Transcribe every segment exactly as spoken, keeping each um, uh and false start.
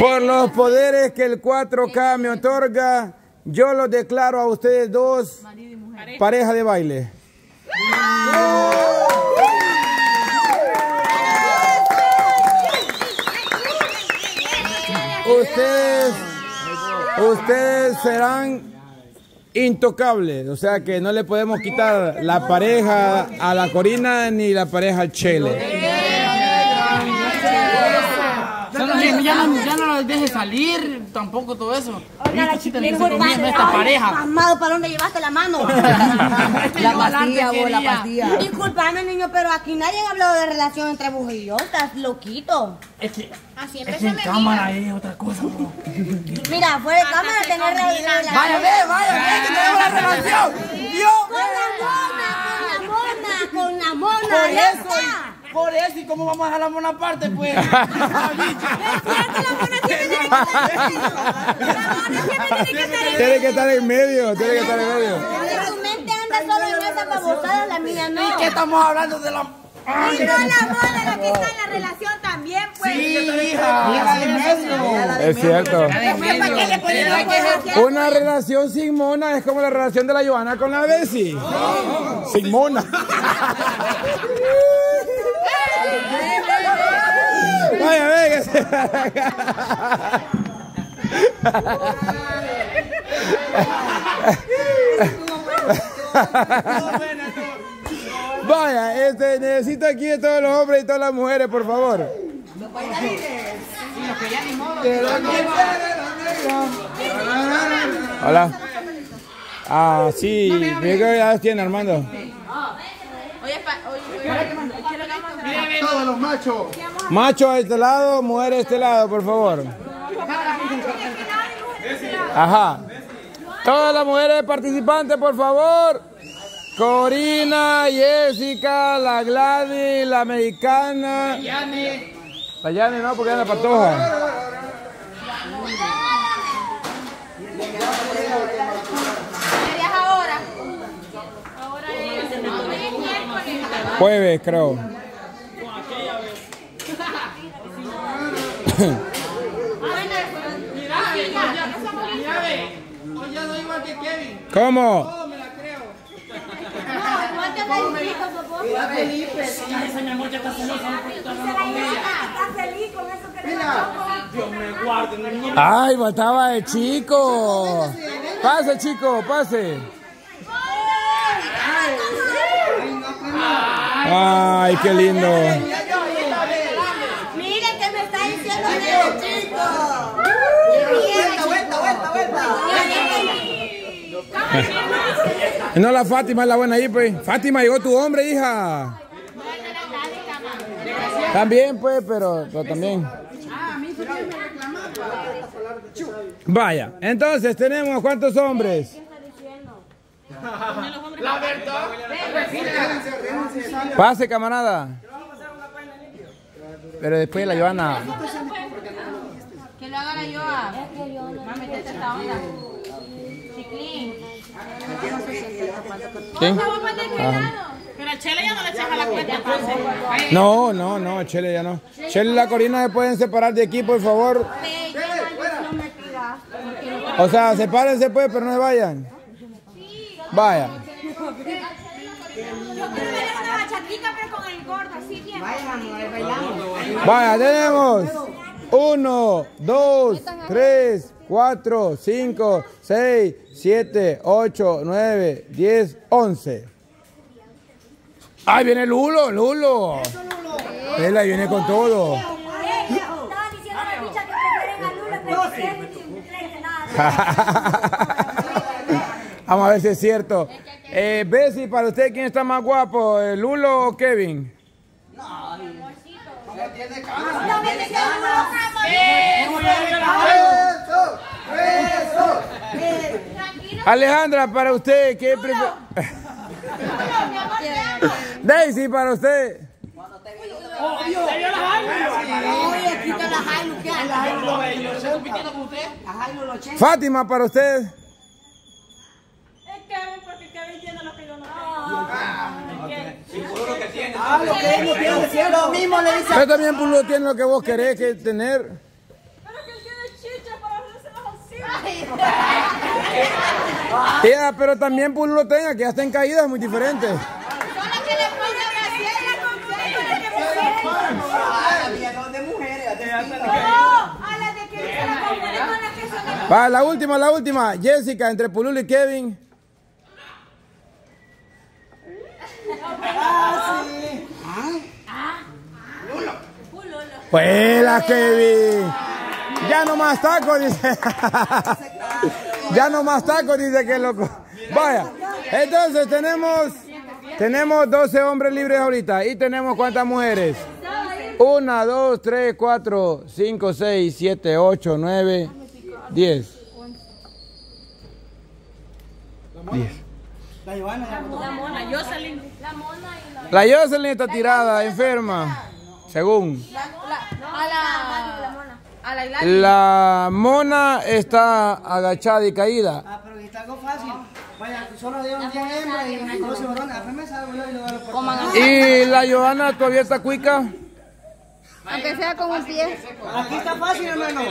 Por los poderes que el cuatro K me otorga, yo los declaro a ustedes dos marido y mujer, pareja de baile. Ustedes, ustedes serán intocables, o sea que no le podemos quitar la pareja a la Corina ni la pareja al Chele. Ya no, ya no los dejes salir, tampoco todo eso. Oiga, ¿viste? La chica de esta pareja. Amado, ¿para dónde llevaste la mano? La pastilla, vos, la pastilla. Disculpame, niño, pero aquí nadie ha hablado de relación entre vos y yo. Estás loquito. Es que, así es que en cámara es otra cosa, bro. Mira, fuera de cámara tener la relación. Vaya, ve, vaya, ve, que tenemos la relación. Dios, con la mona, con la mona, con la mona. Por eso. Por eso, ¿y cómo vamos a dejar la mona aparte, pues? Es cierto, la mona siempre tiene que estar en medio. La mona siempre tiene que estar en medio. Tiene que estar en medio, tiene que estar en medio. Tu mente anda solo en esa babosada, la mía no. ¿Y qué estamos hablando de la...? Y no la mona, la que está en la relación también, pues. Sí, hija. La de medio. Es cierto. Una relación sin mona es como la relación de la Johanna con la Bessy. Sin mona. Vaya, venga, se va a acá. Vaya, este, necesito aquí de todos los hombres y todas las mujeres, por favor. Los bailarines. Y los que ya ni modo. Hola. Ah, sí. Mira qué edades tiene Armando. Oye, oye, todos los machos. Macho a este lado, mujer a este lado, por favor. Ajá. Todas las mujeres participantes, por favor. Corina, Jessica, la Gladis, la Americana. La Yane, no, porque es la patoja. Jueves, creo. ¿Cómo? Todo me la creo. No, me ay, mataba el chico. Pase, chico, pase. Ay, qué lindo. Miren que me está diciendo el chico. Vuelta, vuelta, vuelta, vuelta. No, la Fátima es la buena ahí, pues. Fátima, llegó tu hombre, hija. También, pues, pero, pero también. Vaya, entonces tenemos cuántos hombres. La verdad. Pase, camarada. Pero después la Johanna. Que lo haga la Johanna. Mami, te esta onda. Chiclín. Pero Chele ya no le echas a la cuenta. No, no, no, Chele ya no. Chele y la Corina se pueden separar de aquí, por favor. O sea, sepárense pues, pero no se vayan. Vaya. Vaya, tenemos uno, dos, tres, cuatro, cinco, seis, siete, ocho, nueve, diez, once. ¡Ahí viene Lulo, Lulo! Ella viene con todo. Vamos a ver si es cierto. Eh, Bessy, para usted, ¿quién está más guapo? ¿Lulo o Kevin? No, mi amorcito. No me digas Lulo. Alejandra, para usted, ¿qué prefiere? Daysi, para usted. Obvio. Oye, quita la Jailo, ¿qué hace? Yo estoy pidiendo con usted. La Jailo lo checa. Fátima, para usted. Yo también Pululo tiene lo que vos querés que tener. Pero que él tiene Tía, pero también Pululo tenga, que ya estén caídas muy diferentes. Va, la última, la última. Jessica, entre Pululo y Kevin. Ah, sí. Ah, Pululo. Pululo. Kevin. Ya no más tacos, dice. Ya no más tacos, dice que loco. Vaya. Entonces tenemos, tenemos doce hombres libres ahorita. ¿Y tenemos cuántas mujeres? uno, dos, tres, cuatro, cinco, seis, siete, ocho, nueve, diez. diez. La Joana, la mona, la Jocelyn. La mona y la... La Jocelyn está tirada, enferma. Según. La, la, a la, la, la mona está agachada y caída. Ah, pero está algo fácil. Vaya, solo dieron diez hembras y doce varones. Y la Joana todavía está cuica. Aunque sea con un pie. Aquí está fácil, hermano.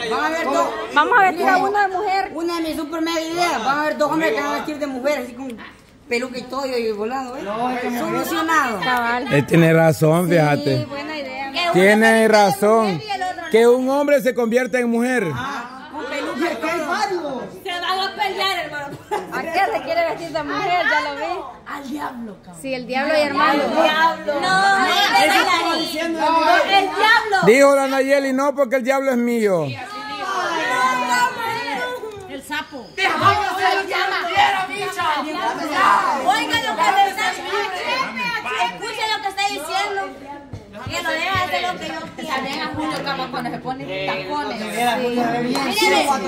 Vamos a ver que una de mujer. Una de mis super mega ideas. Van a ver dos hombres que van a vestir de mujer, así con peluca y todo y volando, ¿eh? No, es que solucionado. Él tiene razón, fíjate. Sí, buena idea. Tiene razón. Que un hombre se convierta en mujer. Ah, con peluca y todo. Se van a pelear, hermano. ¿A qué se quiere vestir de mujer? Ya lo ves. Al diablo, cabrón. Sí, el diablo y hermano. El diablo. No, el diablo. Dijo la Nayeli, no, porque el diablo es mío. Sí, así dijo. No, no, no, el sapo. Te vamos a hacer lo que no quiero, oiga lo que le está diciendo. Escuche lo que está diciendo. Que lo deja hacer lo que yo quiero. También a Julio Cama cuando se pone tacones. Miren,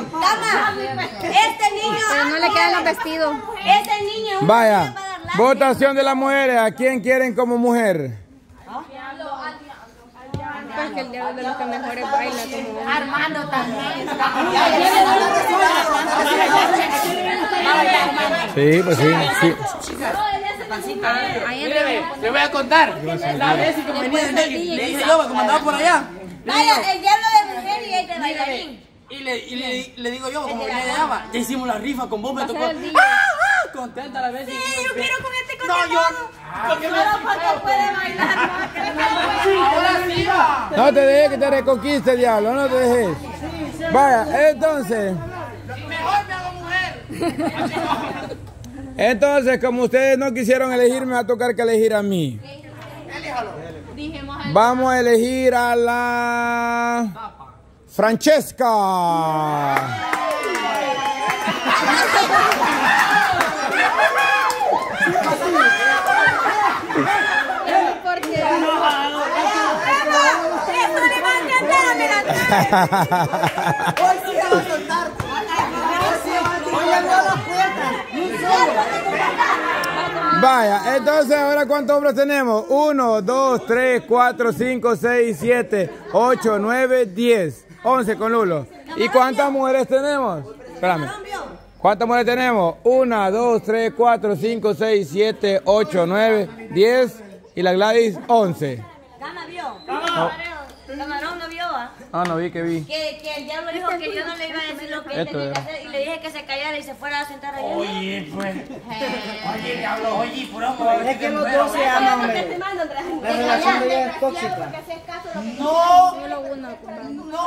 Cama, este niño. Pero no le quedan los vestidos. Este niño. Vaya, votación de las mujeres. ¿A quién quieren como mujer? Que el diablo de los que mejores baila como Armando también. Sí, pues sí, sí. Le voy a contar. La Bessy como venía de Nayeli, como andaba por allá. Vaya, el diablo de mujer y el de bailarín. Y le, y le, le digo yo, como venía de Dama, ya hicimos la rifa con vos, me tocó. Contenta la Bessy. Sí, yo quiero con este contento. No, yo... Porque no, porque puede bailar, no, no te dejes que te reconquiste, diablo, no te dejes. Vaya, entonces. Mejor me hago mujer. Entonces, como ustedes no quisieron elegirme, va a tocar que elegir a mí. Vamos a elegir a la Francesca. Vaya, entonces ahora ¿cuántos hombres tenemos? uno, dos, tres, cuatro, cinco, seis, siete, ocho, nueve, diez, once con Lulo. ¿Y cuántas mujeres tenemos? Espérame. ¿Cuántas mujeres tenemos? uno, dos, tres, cuatro, cinco, seis, siete, ocho, nueve, diez y la Gladis once. Gana vio. Camarón no vio, ¿ah? Ah, no vi que vi. Que, que el diablo dijo que yo no le iba a decir lo que él tenía que hacer y le dije que se callara y se fuera a sentar allá. Oye, pues. Oye, diablo, oye, puro. Es que los dos se aman. La relación de ella es tóxica. No. No.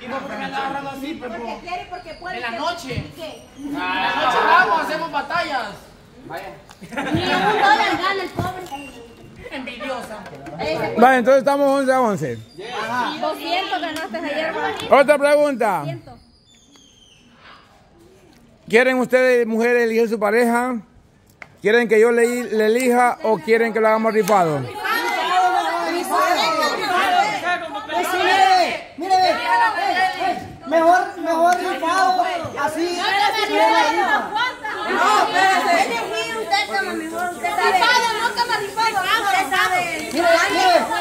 ¿Y por qué me andas agarrando así? Porque quiere y porque puede. En la noche. ¿Qué? En la noche vamos, hacemos batallas. Vaya. Ni un dólar gana el pobre. Envidiosa. Vale, entonces estamos once a once. Ajá. doscientos ganaste ayer. Otra pregunta. doscientos. ¿Quieren ustedes, mujeres, elegir su pareja? ¿Quieren que yo le, le elija o quieren que lo hagamos rifado? Mejor, mejor rifado. Así.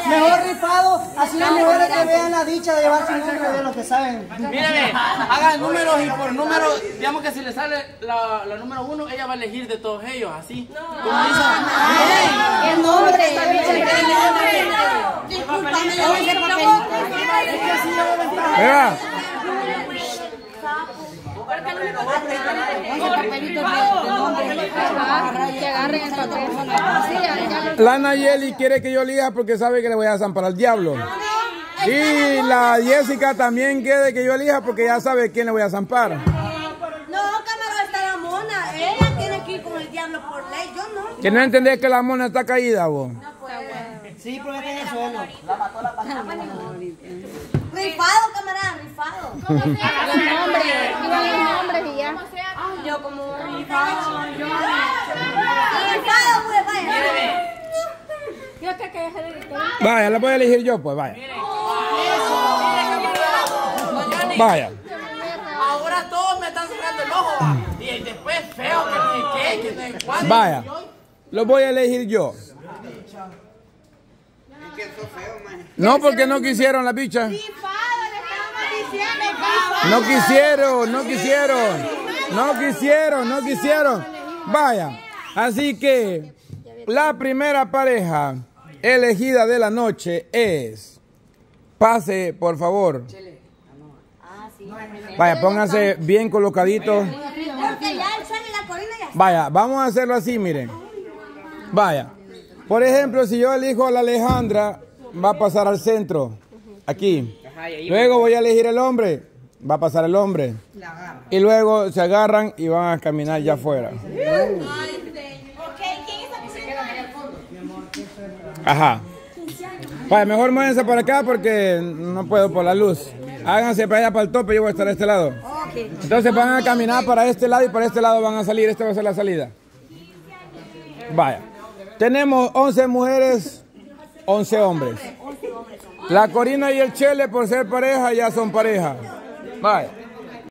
Mejor rifado, así las mujeres que vean la dicha de llevar su número de los que saben. Mírame, hagan números y por números, digamos que si le sale la, la número uno, ella va a elegir de todos ellos, así. No, como dice, no, el nombre, el nombre, el nombre. La Nayeli quiere que yo lija porque sabe que le voy a zampar al diablo. Y la Jessica también quiere que yo elija porque ya sabe quién le voy a zampar. No, camarón, está la mona. Ella tiene que ir con el diablo por ley. Yo no. ¿Que no entendés que la mona está caída, vos? No, pues. Sí, porque tiene suelo. La mató la pasada. Rifado, camarada, rifado. ¿Cómo se llama? Los nombres. Iban los nombres y ya. Yo como rifado. Rifado, pues, vaya. Yo te quedé de... Vaya, la voy a elegir yo, pues, vaya. Vaya. Ahora todos me están cerrando el ojo, va. Y después feo que me quede, que me encuadre. Vaya. Lo voy a elegir yo. No, porque no quisieron las bichas. No quisieron, no quisieron. No quisieron, no quisieron. Vaya. Así que la primera pareja elegida de la noche es... Pase, por favor. Vaya, pónganse bien colocaditos. Vaya, vamos a hacerlo así, miren. Vaya. Por ejemplo, si yo elijo a la Alejandra, va a pasar al centro. Aquí. Luego voy a elegir el hombre. Va a pasar el hombre. Y luego se agarran y van a caminar ya afuera. Ajá. Vaya, mejor muévense para acá porque no puedo por la luz. Háganse para allá para el tope, yo voy a estar a este lado. Entonces van a caminar para este lado y para este lado van a salir. Esta va a ser la salida. Vaya. Tenemos once mujeres, once hombres. La Corina y el Chele, por ser pareja, ya son pareja. Vaya.